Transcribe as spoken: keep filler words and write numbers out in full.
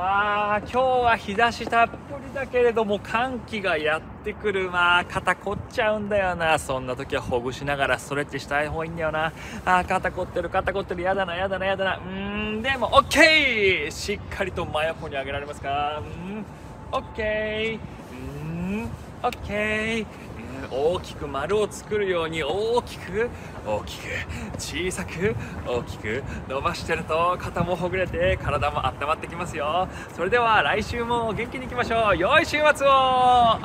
あー、今日は日差したっぷりだけれども寒気がやってくる。まあ肩凝っちゃうんだよな。そんな時はほぐしながらストレッチしたい方がいいんだよな。あー、肩凝ってる肩凝ってる、やだなやだなやだな。うーん、でも OK、 しっかりと真横に上げられますか。うん、 OK、 うん、 OK、大きく丸を作るように大きく大きく小さく大きく伸ばしてると肩もほぐれて体も温まってきますよ。それでは来週も元気にいきましょう。良い週末を